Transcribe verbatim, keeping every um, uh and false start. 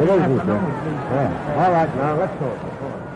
It is, sir. Yeah. All right, now let's go.